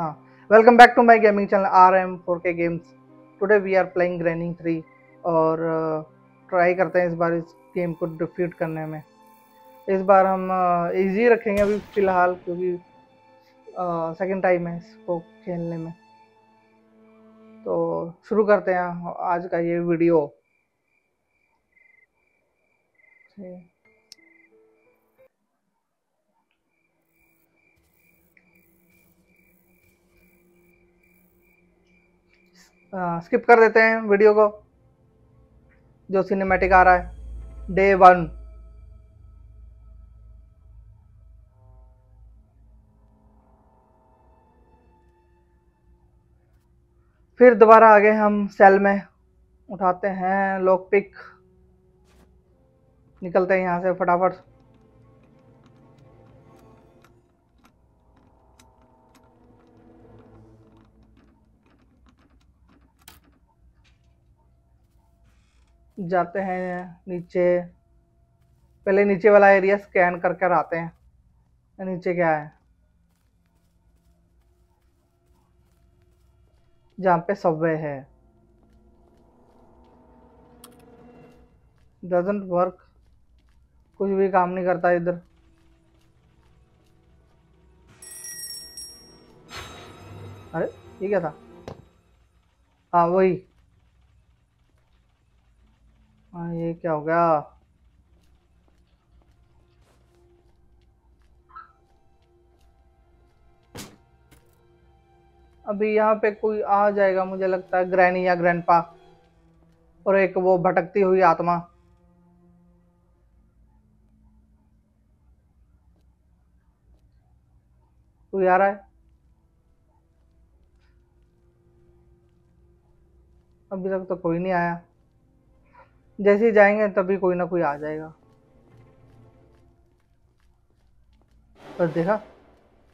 Welcome back to my gaming channel RM 4K games. Today we are playing Granny 3 और try करते हैं इस बार इस गेम को डिफ्यूट करने में। इस बार हम इजी रखेंगे अभी फ़िलहाल, क्योंकि सेकंड टाइम है इसको खेलने में। तो शुरू करते हैं आज का ये वीडियो। स्किप कर देते हैं वीडियो को, जो सिनेमैटिक आ रहा है। डे 1 फिर दोबारा आ गए हम सेल में। उठाते हैं लॉक पिक, निकलते हैं यहाँ से फटाफट। जाते हैं नीचे, पहले नीचे वाला एरिया स्कैन करके आते हैं नीचे क्या है, जहाँ पे सबवे है। डजंट वर्क, कुछ भी काम नहीं करता इधर। अरे ये क्या था? हाँ वही। हाँ ये क्या हो गया? अभी यहाँ पे कोई आ जाएगा मुझे लगता है, ग्रैनी या ग्रैंडपा और एक वो भटकती हुई आत्मा। कोई आ रहा है? अभी तक तो कोई नहीं आया। जैसे ही जाएंगे तभी कोई ना कोई आ जाएगा। बस देखा,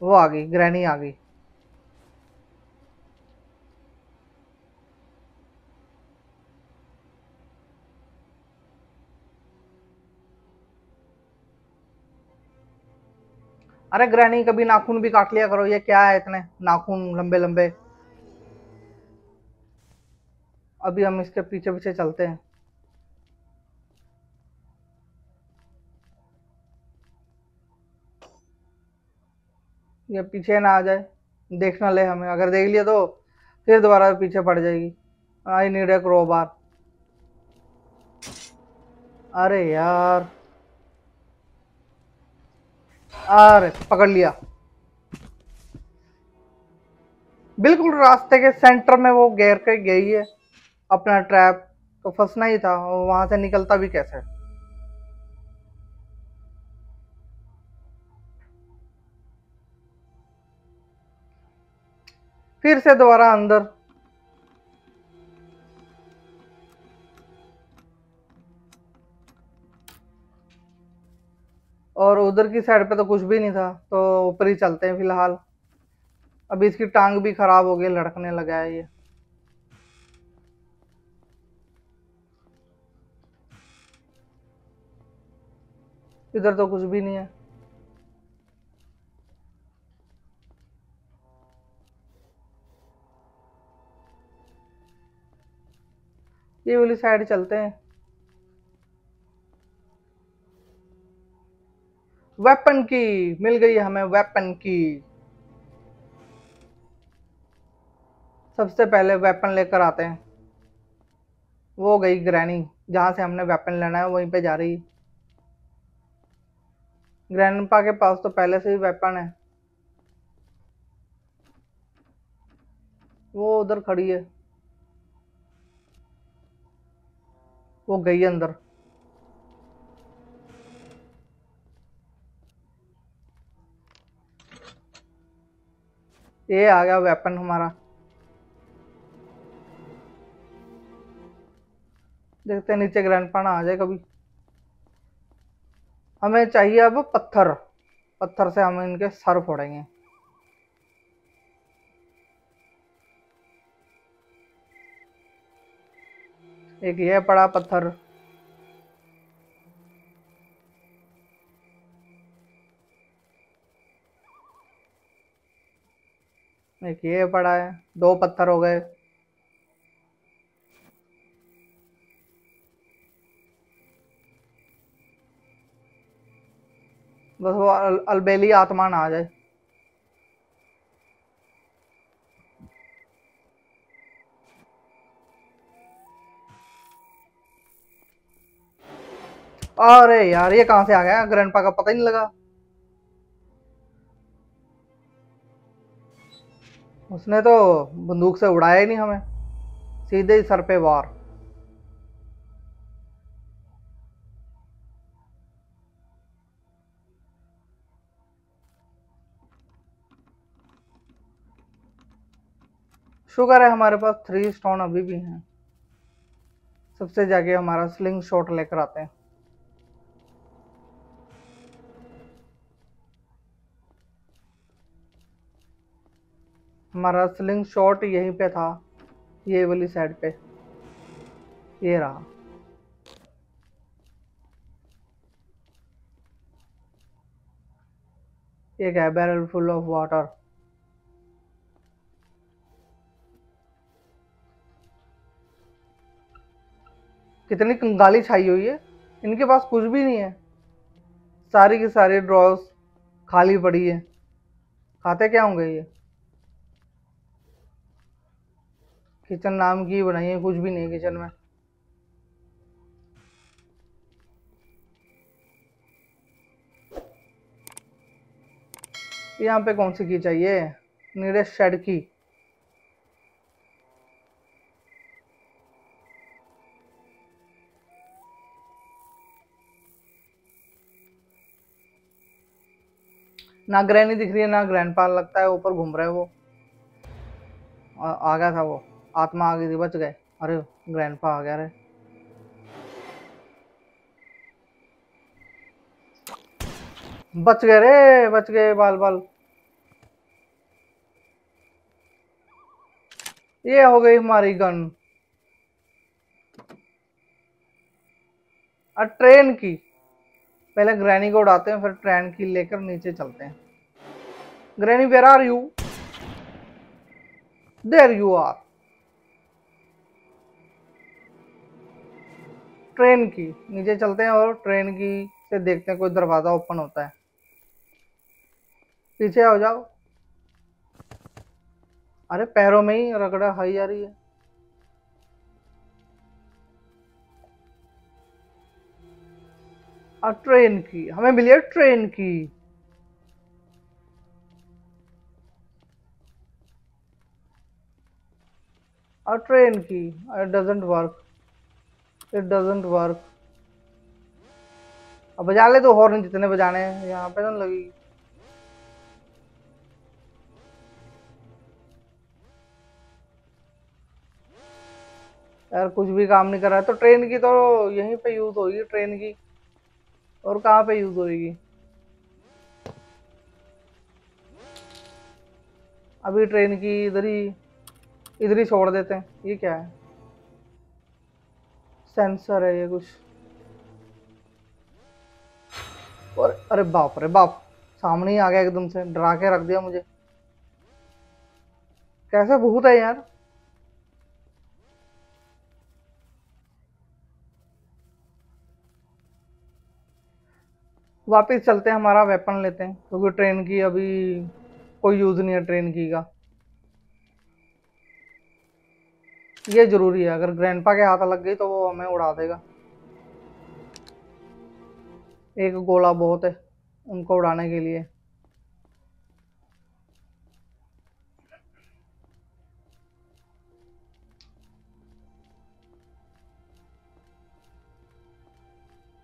वो आ गई, ग्रैनी आ गई। अरे ग्रैनी कभी नाखून भी काट लिया करो, ये क्या है इतने नाखून लंबे लंबे। अभी हम इसके पीछे पीछे चलते हैं। ये पीछे ना आ जाए, देखना ले हमें, अगर देख लिया तो फिर दोबारा पीछे पड़ जाएगी। I need a crowbar. अरे यार, अरे पकड़ लिया। बिल्कुल रास्ते के सेंटर में वो घेर के गई है अपना ट्रैप, तो फंसना ही था। वहां से निकलता भी कैसे? फिर से दोबारा अंदर। और उधर की साइड पे तो कुछ भी नहीं था, तो ऊपर ही चलते हैं फिलहाल। अभी इसकी टांग भी खराब हो गई, लड़कने लगा है ये। इधर तो कुछ भी नहीं है। ये वाली साइड चलते हैं। वेपन की मिल गई हमें, वेपन की। सबसे पहले वेपन लेकर आते हैं। वो गई ग्रैनी, जहाँ से हमने वेपन लेना है वहीं पे जा रही। ग्रैंडपा के पास तो पहले से ही वेपन है। वो उधर खड़ी है, वो गई अंदर। ये आ गया वेपन हमारा। देखते हैं नीचे ग्रैंडपा ना आ जाए कभी। हमें चाहिए अब पत्थर, पत्थर से हम इनके सर फोड़ेंगे। एक यह पड़ा पत्थर। एक ये पड़ा है, 2 पत्थर हो गए। बस वो अलबेली आत्मा ना आ जाए। अरे यार ये कहां से आ गया, ग्रैंडपा का पता ही नहीं लगा। उसने तो बंदूक से उड़ाया ही नहीं हमें, सीधे ही सर पे वार। शुक्र है हमारे पास 3 स्टोन अभी भी हैं। सबसे जाके हमारा स्लिंग शॉट लेकर आते हैं। हमारा स्लिंग शॉट यहीं पे था, ये वाली साइड पे, ये रहा। ये क्या, बैरल फुल ऑफ वाटर। कितनी कंगाली छाई हुई है, इनके पास कुछ भी नहीं है, सारी की सारी ड्रॉस खाली पड़ी है। खाते क्या होंगे ये? किचन नाम की बनाई है, कुछ भी नहीं है किचन में। यहाँ पे कौन सी की चाहिए? नीरज शेड की। ना ग्रैनी दिख रही है, ना ग्रैंडपा, लगता है ऊपर घूम रहे हैं वो। आ गया था वो, आत्मा आ गई थी, बच गए। अरे ग्रैंडपा आ गया रे। बच गए रे, बच गए बाल बाल। ये हो गई हमारी गन। ट्रेन की पहले ग्रैनी को उड़ाते हैं, फिर ट्रेन की लेकर नीचे चलते हैं। Granny where are you? There you are. Train की नीचे चलते हैं और ट्रेन की से देखते हैं कोई दरवाजा ओपन होता है। पीछे हो जाओ। अरे पैरों में ही रगड़ा हाई आ रही है। और ट्रेन की हमें मिली है, ट्रेन की। और ट्रेन की doesn't work, it doesn't work. अब बजा ले तो हॉर्न जितने बजाने हैं, यहाँ पे न लगी। यार कुछ भी काम नहीं कर रहा है। तो ट्रेन की तो यहीं पे यूज होगी, ट्रेन की और कहाँ पे यूज होगी? अभी ट्रेन की इधर ही छोड़ देते हैं। ये क्या है? सेंसर है ये कुछ। और अरे बाप रे बाप, सामने ही आ गया एकदम से, डरा के रख दिया मुझे। कैसा भूत है यार। वापस चलते हैं, हमारा वेपन लेते हैं, क्योंकि ट्रेन की अभी कोई यूज नहीं है। ट्रेन की का ये जरूरी है, अगर ग्रैंडपा के हाथ लग गई तो वो हमें उड़ा देगा। एक गोला बहुत है उनको उड़ाने के लिए।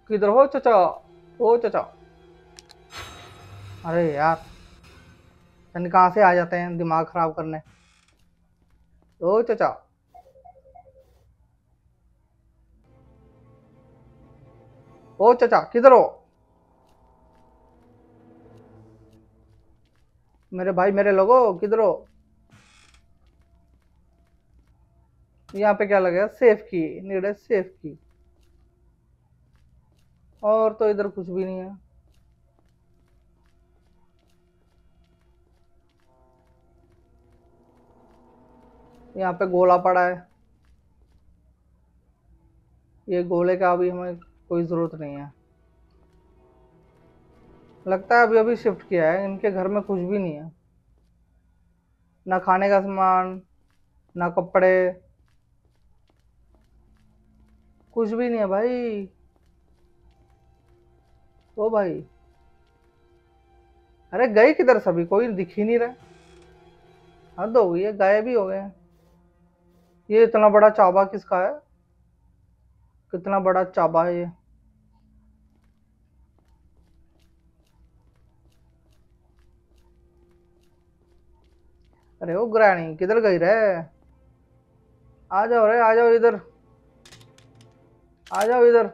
किधर हो चचा? ओ चचा। अरे यार तन कहाँ से आ जाते हैं दिमाग खराब करने। ओ चचा। ओ चचा किधर हो मेरे भाई, मेरे लोगो किधर हो? यहाँ पे क्या लगेगा? सेफ की, नीड है सेफ की। और तो इधर कुछ भी नहीं है। यहाँ पे गोला पड़ा है, ये गोले का अभी हमें कोई ज़रूरत नहीं है। लगता है अभी अभी शिफ्ट किया है, इनके घर में कुछ भी नहीं है, ना खाने का सामान ना कपड़े, कुछ भी नहीं है भाई। ओ भाई, अरे गई किधर सभी, कोई दिख ही नहीं रहा। हद हो गई है, गायब ही हो गए। ये इतना बड़ा चाबा किसका है, कितना बड़ा चाबा है ये। अरे ओ ग्रैनी किधर गई रे, आ जाओ रे, आ जाओ इधर, आ जाओ इधर।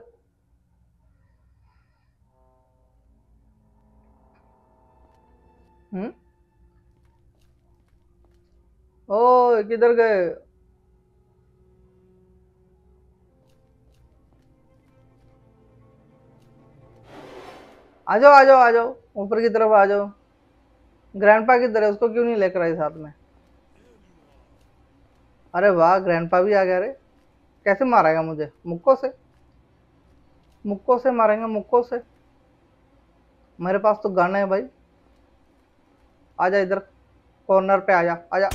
ओ किधर गए, आ जाओ आ जाओ आ जाओ, ऊपर की तरफ आ जाओ। ग्रैंडपा किधर है, उसको क्यों नहीं लेकर आई साथ में। अरे वाह, ग्रैंडपा भी आ गया। अरे कैसे मारेगा मुझे, मुक्कों से, मुक्कों से मारेंगे, मुक्कों से। मेरे पास तो गाना है भाई। आजा इधर कॉर्नर पे, आजा आजा।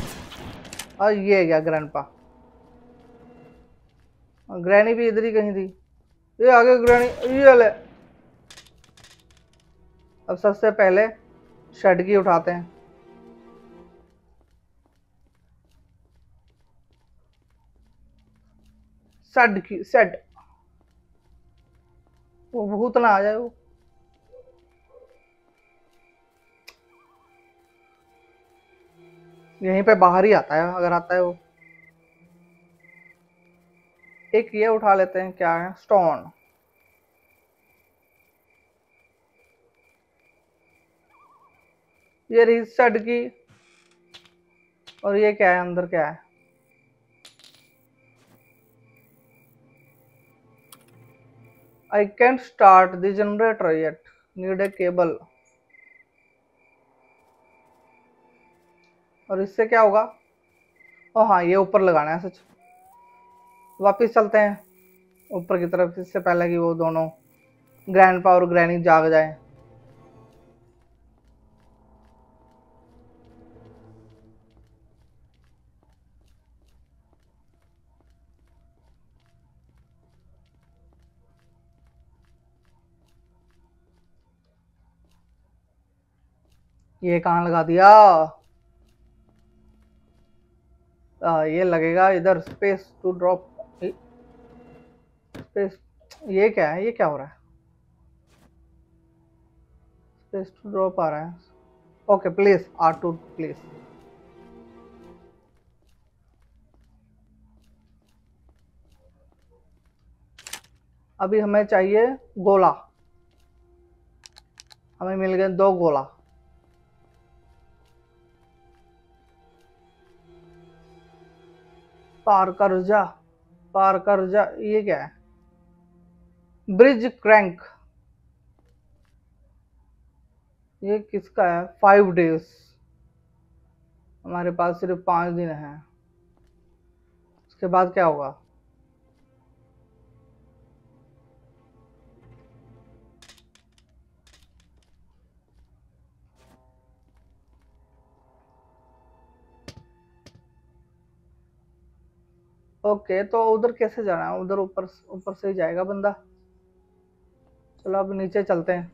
और ये गया ग्रैंडपा, ग्रैनी भी इधर ही कहीं थी। ये आगे ग्रैनी, ये ले। अब सबसे पहले शटकी उठाते हैं। शटकी, शट, वो भूत ना आ जाए वो। यहीं पे बाहर ही आता है, अगर आता है वो। एक ये उठा लेते हैं, क्या है, स्टोन। ये रही सड़की। और ये क्या है, अंदर क्या है, I can't start the generator yet, need a cable. और इससे क्या होगा, ओ हाँ ये ऊपर लगाना है सच। वापिस चलते हैं ऊपर की तरफ, इससे पहले कि वो दोनों ग्रैंडपा और ग्रैनी जाग जाएं। ये कहाँ लगा दिया, ये लगेगा इधर, स्पेस टू ड्रॉप, स्पेस। ये क्या है, ये क्या हो रहा है, स्पेस टू ड्रॉप आ रहा है। Okay please R2 please. अभी हमें चाहिए गोला, हमें मिल गए 2 गोला। पार कर जा, पार कर जा। ये क्या है, ब्रिज क्रैंक। ये किसका है, 5 days। हमारे पास सिर्फ 5 दिन है, उसके बाद क्या होगा। ओके तो उधर कैसे जाना है, उधर ऊपर, ऊपर से ही जाएगा बंदा। चलो अब नीचे चलते हैं।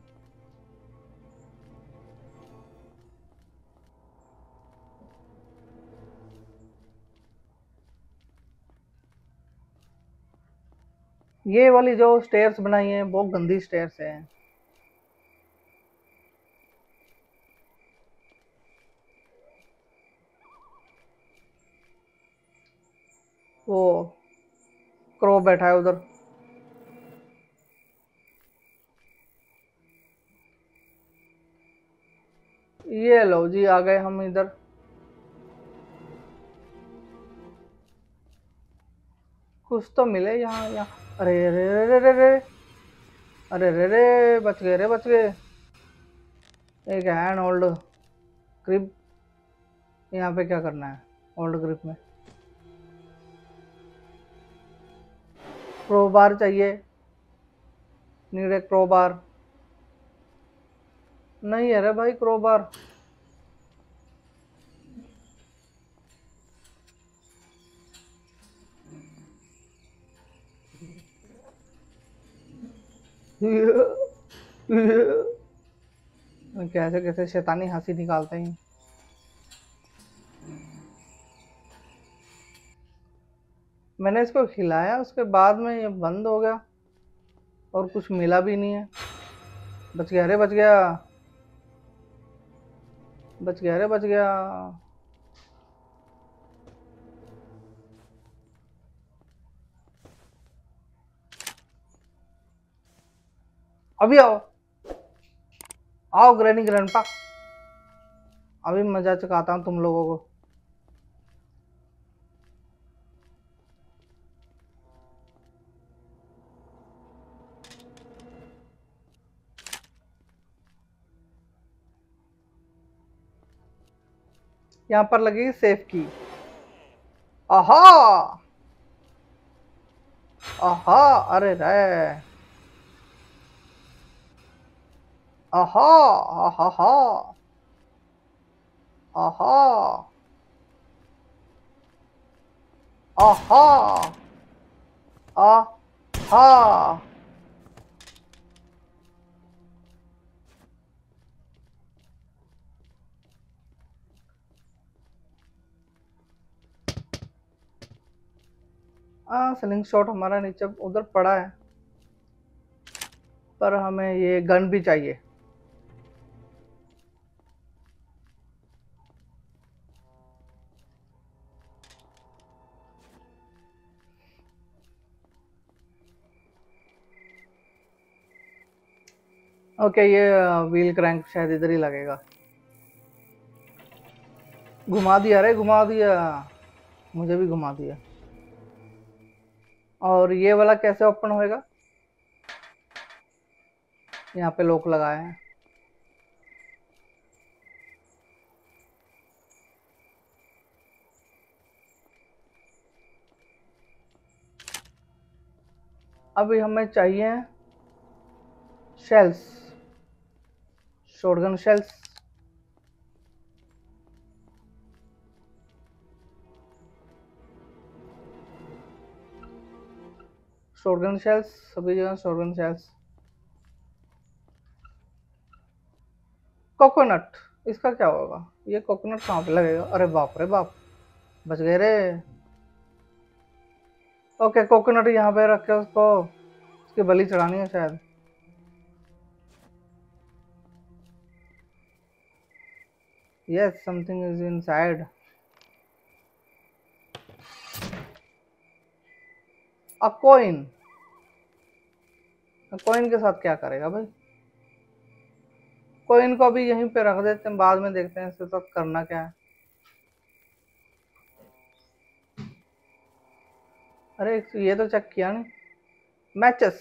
ये वाली जो स्टेयर्स बनाई है बहुत गंदी स्टेयर्स है। वो क्रो बैठा है उधर। ये लो जी, आ गए हम इधर। कुछ तो मिले यहाँ, यहाँ। अरे रे रे रे रे, अरे रे रे, बच गए रे, बच गए। एक हैंड होल्ड ग्रिप, यहाँ पे क्या करना है, होल्ड ग्रिप में क्रोबार चाहिए, नीड ए क्रोबार। नहीं है रे भाई क्रोबार। कैसे कैसे शैतानी हंसी निकालते हैं। मैंने इसको खिलाया, उसके बाद में ये बंद हो गया और कुछ मिला भी नहीं है। बच गया रे, बच गया, बच गया रे, बच गया। अभी आओ, आओ ग्रैनी ग्रैंडपा, अभी मजा चुकाता हूँ तुम लोगों को। यहाँ पर लगेगी सेफ की। आहा आहा, अरे रे, आहा आहा आहा आहा आहा आहा। स्लिंग शॉट हमारा नीचे उधर पड़ा है, पर हमें ये गन भी चाहिए। ओके, ये व्हील क्रैंक शायद इधर ही लगेगा। घुमा दिया रे, घुमा दिया, मुझे भी घुमा दिया। और ये वाला कैसे ओपन होएगा? यहाँ पे लॉक लगाए हैं। अभी हमें चाहिए shells, shotgun shells. Shotgun shells सभी जगह, शॉटगन शेल्स। कोकोनट, इसका क्या होगा? ये कोकोनट कहाँ पे लगेगा? अरे बाप रे बाप, बच गए रे। ओके, कोकोनट यहाँ पे रख के उसको, उसकी बलि चढ़ानी है शायद। Yes, something is inside. अब कॉइन, कॉइन के साथ क्या करेगा भाई? कॉइन को अभी यहीं पे रख देते हैं, बाद में देखते हैं इसके साथ करना क्या है। अरे ये तो चेक किया नहीं। मैचेस,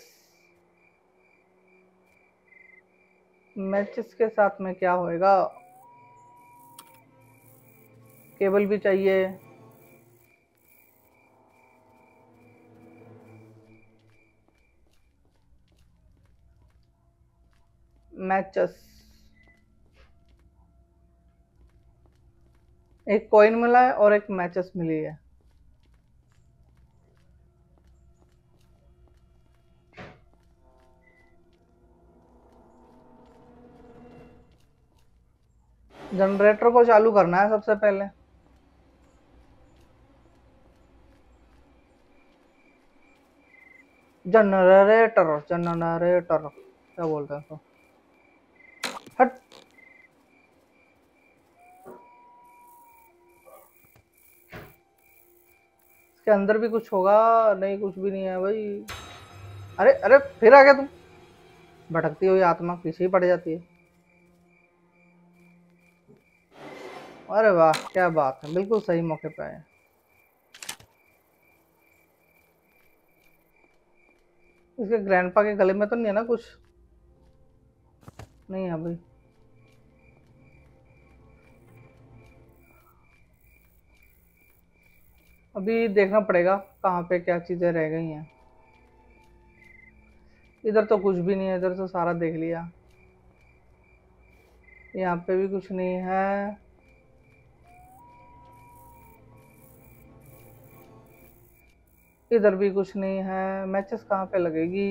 मैचेस के साथ में क्या होएगा? केबल भी चाहिए। मैचेस, एक कॉइन मिला है और एक मैचेस मिली है। जनरेटर को चालू करना है सबसे पहले। जनरेटर, जनरेटर क्या बोलते हैं उसको? हट। इसके अंदर भी कुछ होगा? नहीं, कुछ भी नहीं है भाई। अरे अरे, फिर आ गया तुम। भटकती हुई आत्मा पीछे ही पड़ जाती है। अरे वाह, क्या बात है, बिल्कुल सही मौके पे आए। इसके ग्रैंडपा के गले में तो नहीं है ना कुछ? नहीं है भाई। अभी देखना पड़ेगा कहाँ पे क्या चीज़ें रह गई हैं। इधर तो कुछ भी नहीं है, इधर तो सारा देख लिया, यहाँ पे भी कुछ नहीं है। इधर भी कुछ नहीं है। मैचेस कहाँ पे लगेगी?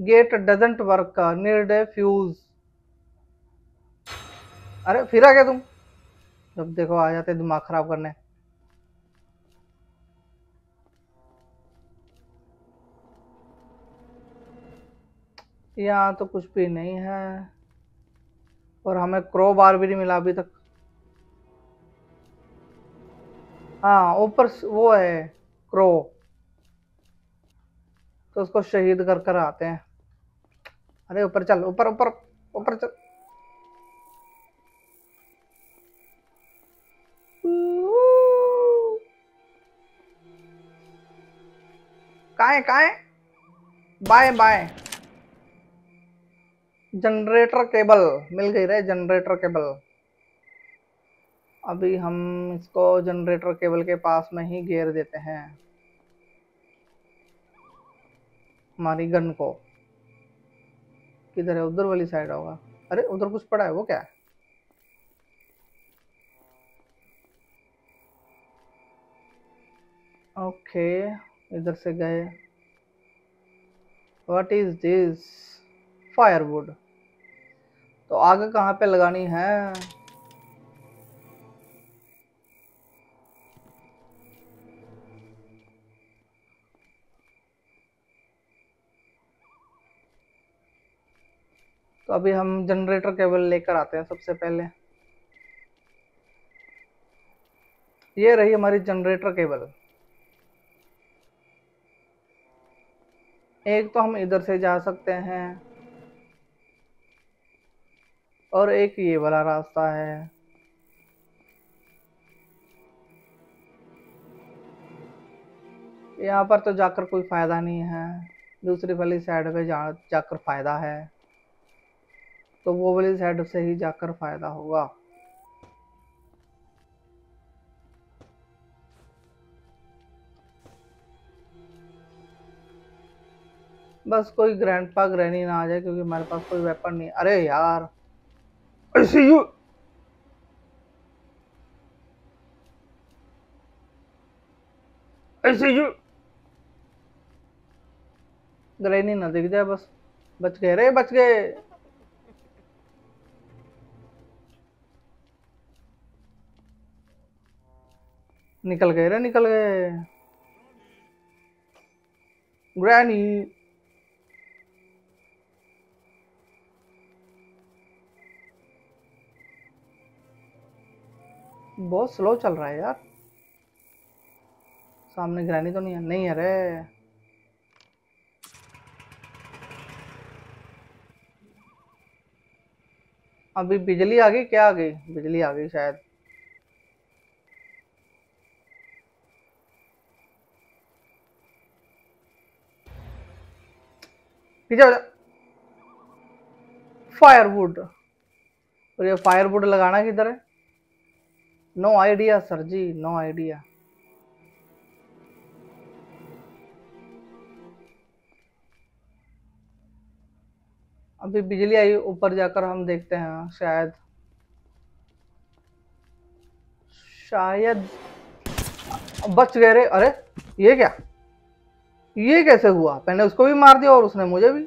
गेट डजंट वर्क का नीड ए फ्यूज। अरे फिर आ गया तुम, जब देखो आ जाते दिमाग खराब करने। यहाँ तो कुछ भी नहीं है और हमें क्रो बार भी नहीं मिला अभी तक। हाँ ऊपर वो है क्रो, तो उसको शहीद कर कर आते हैं। अरे ऊपर चल, ऊपर ऊपर ऊपर चल। काए काए बाय बाय। जनरेटर केबल मिल गई रे, जनरेटर केबल। अभी हम इसको जनरेटर केबल के पास में ही घेर देते हैं हमारी गन को। किधर है? उधर वाली साइड होगा। अरे उधर कुछ पड़ा है, वो क्या है? ओके इधर से गए। What is this? फायरवुड। तो आगे कहाँ पे लगानी है? तो अभी हम जनरेटर केबल लेकर आते हैं सबसे पहले। ये रही हमारी जनरेटर केबल। एक तो हम इधर से जा सकते हैं और एक ये वाला रास्ता है। यहाँ पर तो जाकर कोई फायदा नहीं है, दूसरी वाली साइड पे जाकर फायदा है, तो वो वाली साइड से ही जाकर फायदा होगा। बस कोई ग्रैंडपा ग्रैनी ना आ जाए, क्योंकि हमारे पास कोई वेपन नहीं। अरे यार I see you. I see you. Granny ना दिख जाए बस। बच गए रे, बच गए। निकल गए रे, निकल गए। ग्रैनी बहुत स्लो चल रहा है यार। सामने ग्रैनी तो नहीं है, नहीं है रे। अभी बिजली आ गई क्या? आ गई बिजली, आ गई शायद। फायरवुड। और ये फायरवुड लगाना किधर है? नो आइडिया सर जी, नो आइडिया। अभी बिजली आई, ऊपर जाकर हम देखते हैं। शायद शायद बच गए रे। अरे ये क्या, ये कैसे हुआ? मैंने उसको भी मार दिया और उसने मुझे भी।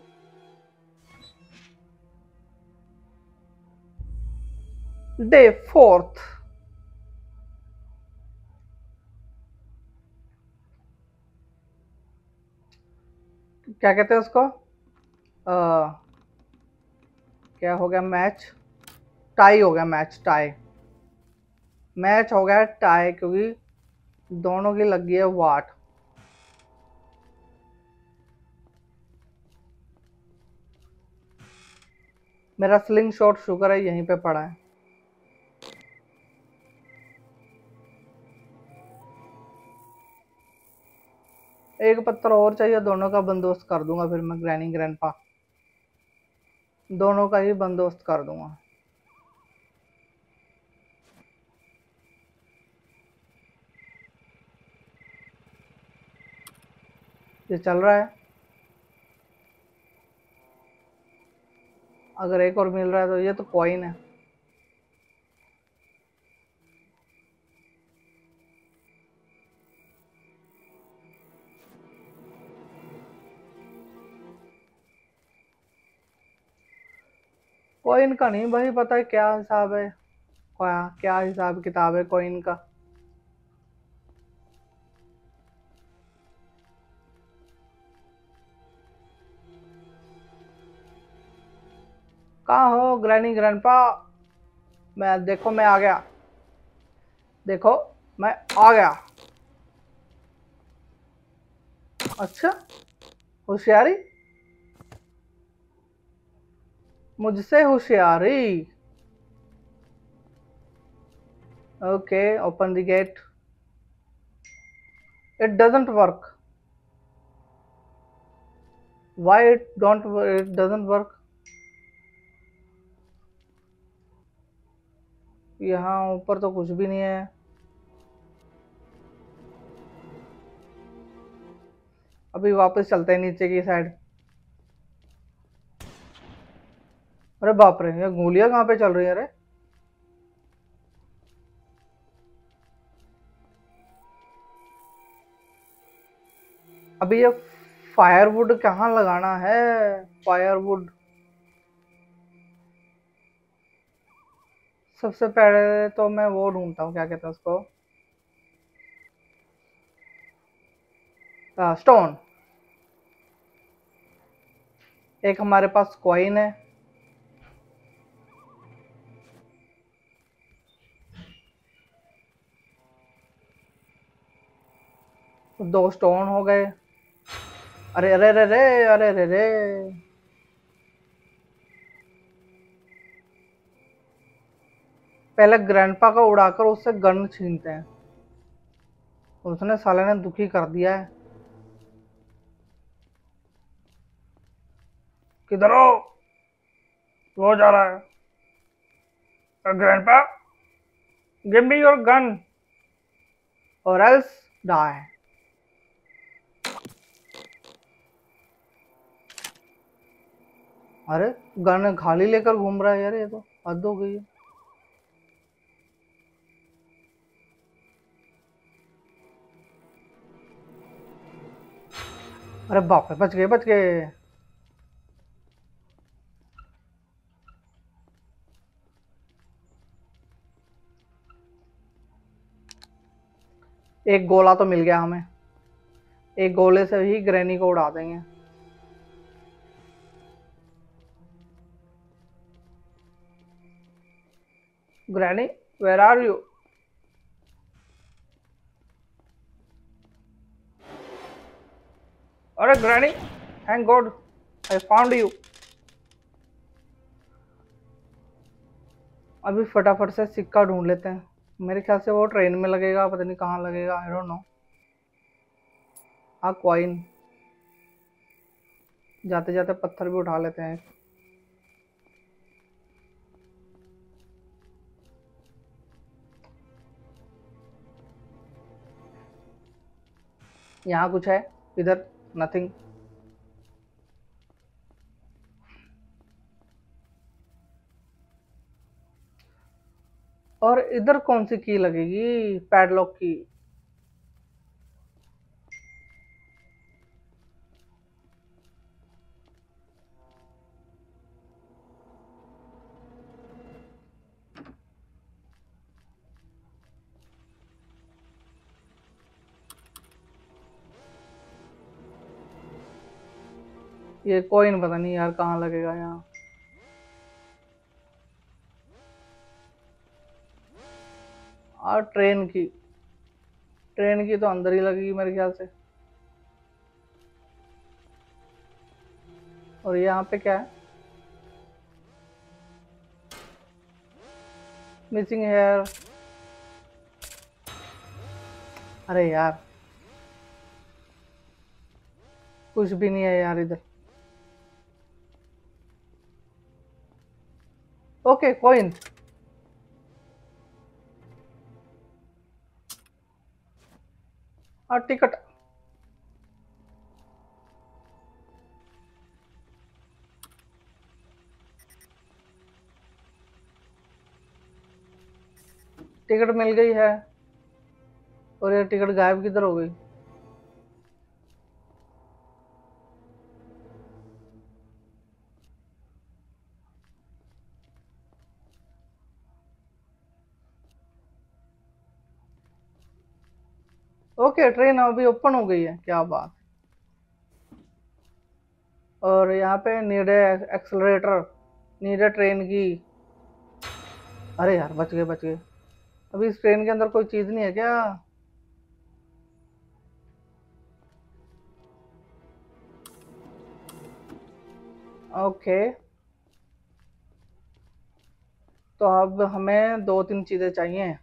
Day 4 क्या कहते हैं उसको? क्या हो गया? मैच टाई हो गया। मैच टाई, मैच हो गया टाई, क्योंकि दोनों की लगी है वाट। मेरा स्लिंग शॉट शुगर है यहीं पे पड़ा है। एक पत्थर और चाहिए, दोनों का बंदोबस्त कर दूंगा फिर मैं। ग्रैनी ग्रैंडपा दोनों का ही बंदोबस्त कर दूंगा। ये चल रहा है। अगर एक और मिल रहा है तो ये तो कॉइन है। कॉइन का नहीं भाई पता है क्या हिसाब है, क्या हिसाब किताब है कॉइन का। कहाँ हो ग्रैनी ग्रैंडपा? मैं देखो मैं आ गया, देखो मैं आ गया। अच्छा होशियारी, मुझसे होशियारी। Okay open the gate. It doesn't work. Why it doesn't work? यहाँ ऊपर तो कुछ भी नहीं है। अभी वापस चलते हैं नीचे की साइड। अरे बाप रे, ये गोलियां कहाँ पे चल रही है? अरे अभी ये फायरवुड कहाँ लगाना है? फायरवुड सबसे पहले तो मैं वो ढूंढता हूँ, क्या कहते हैं उसको, स्टोन। एक हमारे पास कॉइन है। दो स्टोन हो गए। अरे अरे अरे अरे अरे अरे अरे पहले ग्रैंडपा का उड़ाकर उससे गन छीनते हैं। उसने साले ने दुखी कर दिया है। किधर हो? वो जा रहा है। Grandpa give me your gun और एल्स डाई। अरे गन खाली लेकर घूम रहा है यार, ये तो हद हो गई है। अरे बाप रे, बच गए बच गए। एक गोला तो मिल गया हमें। एक गोले से ही ग्रैनी को उड़ा देंगे। Granny, where are you? अरे Granny, thank God, I found you. अभी फटाफट से सिक्का ढूंढ लेते हैं। मेरे ख्याल से वो ट्रेन में लगेगा, पता नहीं कहाँ लगेगा, आई डोंट नो। हाँ कॉइन, जाते जाते पत्थर भी उठा लेते हैं। यहाँ कुछ है, इधर नथिंग। और इधर कौन सी की लगेगी? पैडलॉक की। ये कॉइन पता नहीं यार कहाँ लगेगा। यहाँ और ट्रेन की तो अंदर ही लगेगी मेरे ख्याल से। और यहाँ पे क्या है? Missing hair. अरे यार कुछ भी नहीं है यार इधर। Okay coin. और टिकट। टिकट मिल गई है और ये टिकट गायब किधर हो गई? ओके, ट्रेन अभी ओपन हो गई है, क्या बात। और यहाँ पे नीड एक्सेलरेटर, नीड ट्रेन की। अरे यार बच गए बच गए। अभी इस ट्रेन के अंदर कोई चीज़ नहीं है क्या? ओके, तो अब हमें 2-3 चीज़ें चाहिए।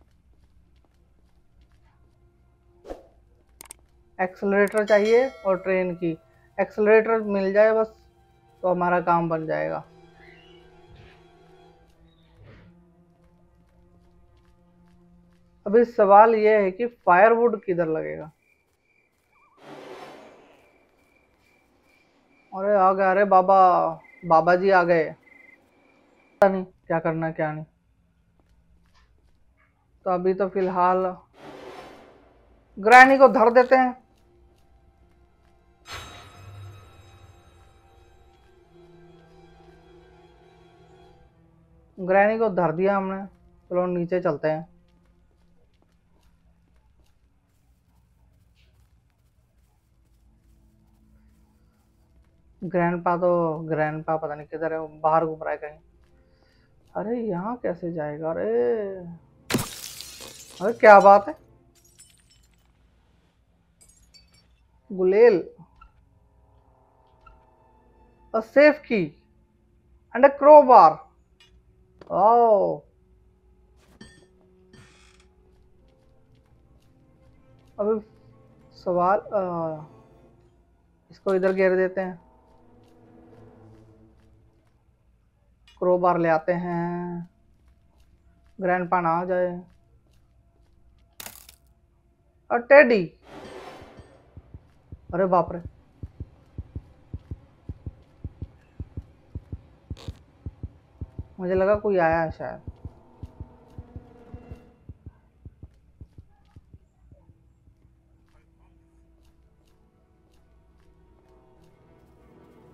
एक्सेलरेटर चाहिए और ट्रेन की। एक्सेलरेटर मिल जाए बस तो हमारा काम बन जाएगा। अभी सवाल यह है कि फायरवुड किधर लगेगा? अरे आ गए, अरे बाबा बाबा जी आ गए। पता नहीं क्या करना क्या नहीं। तो अभी तो फिलहाल ग्रैनी को धर देते हैं। ग्रैनी को धर दिया हमने। चलो नीचे चलते हैं। ग्रैंडपा तो ग्रैंडपा पता नहीं किधर है, वो बाहर घूम रहा है कहीं। अरे यहाँ कैसे जाएगा? अरे क्या बात है, गुलेल। अ सेफ की एंड अ क्रोबार। ओ अभी सवाल इसको इधर घेर देते हैं। क्रोबार ले आते हैं, ग्रैंडपा ना आ जाए। और टेडी, अरे बाप रे। मुझे लगा कोई आया है शायद।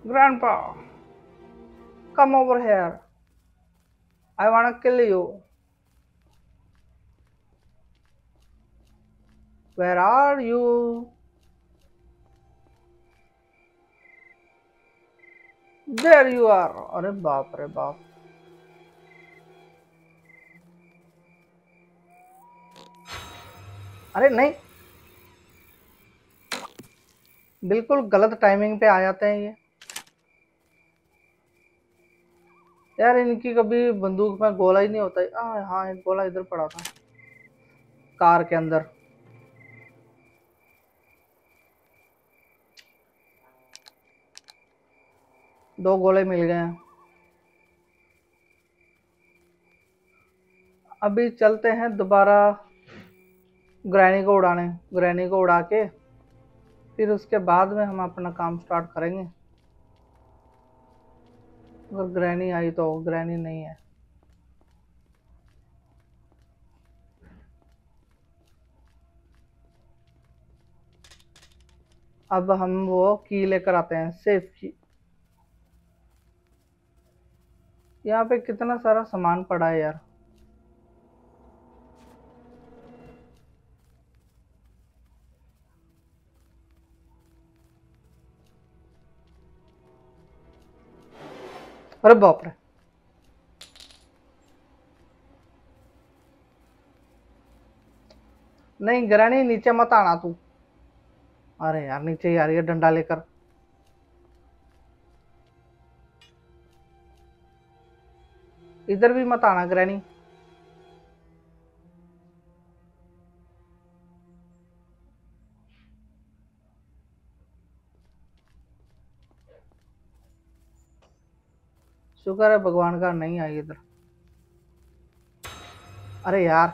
Grandpa come over here, I want to kill you. Where are you? There you are। अरे बाप रे बाप। अरे नहीं, बिल्कुल गलत टाइमिंग पे आ जाते हैं ये यार। इनकी कभी बंदूक में गोला ही नहीं होता है। हाँ, एक गोला इधर पड़ा था कार के अंदर। दो गोले मिल गए हैं। अभी चलते हैं दोबारा ग्रैनी को उड़ाने। ग्रैनी को उड़ा के फिर उसके बाद में हम अपना काम स्टार्ट करेंगे। अगर ग्रैनी आई तो। ग्रैनी नहीं है। अब हम वो की लेकर आते हैं, सेफ की। यहाँ पे कितना सारा सामान पड़ा है यार। अरे बाप रे, नहीं ग्रैनी नीचे मत आना तू। अरे यार नीचे ही आ रही है डंडा लेकर। इधर भी मत आना ग्रैनी। शुक्र है भगवान का नहीं आई इधर। अरे यार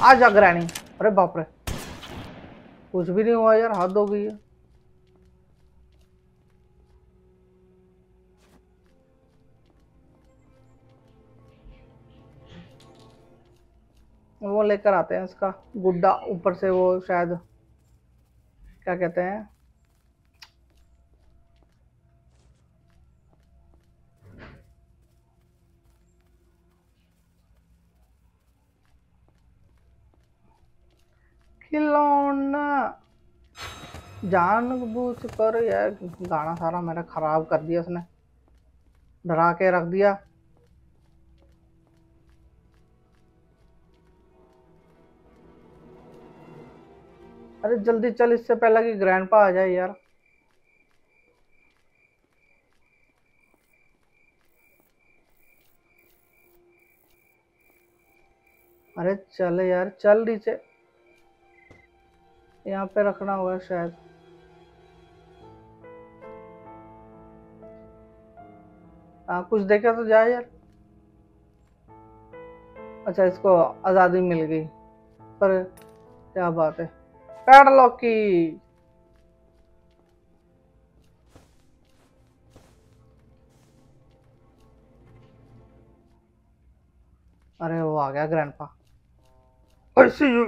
आ जा ग्रैनी। अरे बाप रे, कुछ भी नहीं हुआ यार, हद हो गई है। वो लेकर आते हैं उसका गुड्डा ऊपर से, वो शायद क्या कहते हैं, खिलौना। जानबूझकर यार गाना सारा मेरा खराब कर दिया उसने, डरा के रख दिया। अरे जल्दी चल, इससे पहले कि ग्रैंडपा आ जाए यार। अरे चल यार, चल नीचे, यहाँ पे रखना होगा शायद। कुछ देखा तो जाए यार। अच्छा, इसको आज़ादी मिल गई, पर क्या बात है। पैडलॉक की अरे वो आ गया ग्रैंडपा। आईसीयू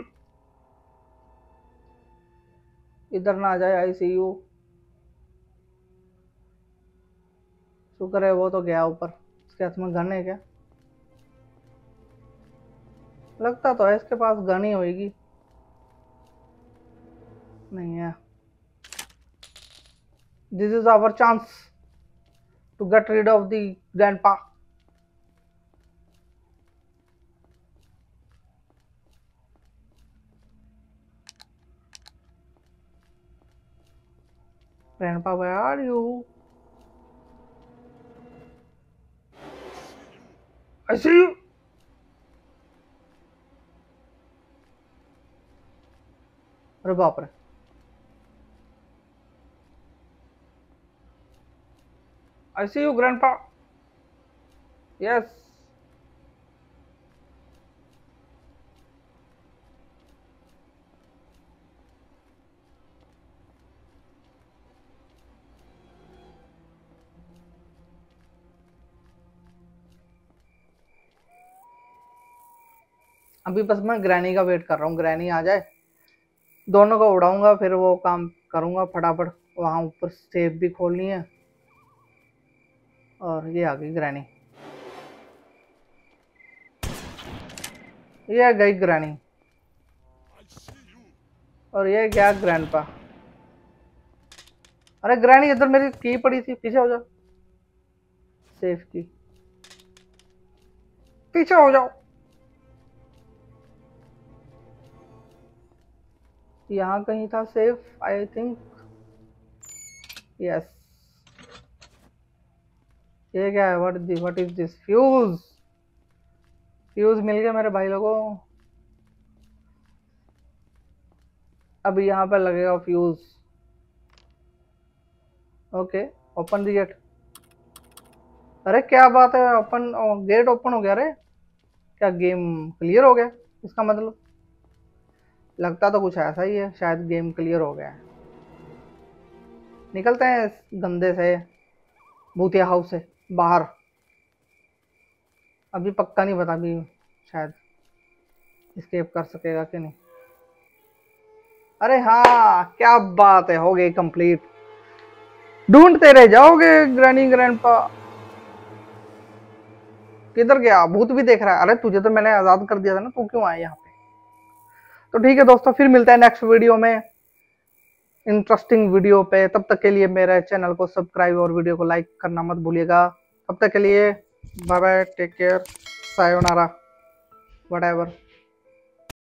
इधर ना आ जाए, आईसीयू। शुक्र है वो तो गया ऊपर। इसके हाथ में गन है क्या? लगता तो है इसके पास गन ही होगी। नहीं है। This is our chance to get rid of the grandpa. Grandpa, where are you? I see you. अरे बाप रे, I see you, Grandpa. Yes. अभी बस मैं ग्रैनी का वेट कर रहा हूँ, ग्रैनी आ जाए, दोनों को उड़ाऊंगा, फिर वो काम करूँगा फटाफट। वहाँ ऊपर सेफ भी खोलनी है। और ये आ गई ग्रैनी, ये आ गई ग्रैनी। और ये क्या ग्रैंडपा? अरे ग्रैनी इधर मेरी की पड़ी थी, पीछे हो जाओ, सेफ की, पीछे हो जाओ। यहाँ कहीं था सेफ, आई थिंक। यस, ये क्या है? What is this? Fuse, fuse मिल गया मेरे भाई लोगों। अब यहाँ पर लगेगा fuse. Okay, open the gate. अरे क्या बात है, ओपन गेट ओपन हो गया। अरे क्या गेम क्लियर हो गया? इसका मतलब लगता तो कुछ ऐसा ही है, शायद गेम क्लियर हो गया है। निकलते हैं इस गंदे से भूतिया हाउस से बाहर। अभी पक्का नहीं पता, भी शायद एस्केप कर सकेगा कि नहीं। अरे हाँ, क्या बात है, हो गई कंप्लीट। ढूंढते रह जाओगे ग्रैनी ग्रैंडपा। किधर गया? भूत भी देख रहा है। अरे तुझे तो मैंने आज़ाद कर दिया था ना, तू क्यों आया यहाँ पे? तो ठीक है दोस्तों, फिर मिलते हैं नेक्स्ट वीडियो में, इंटरेस्टिंग वीडियो पे। तब तक के लिए मेरे चैनल को सब्सक्राइब और वीडियो को लाइक करना मत भूलिएगा। तब तक के लिए bye bye, take care, sayonara, whatever.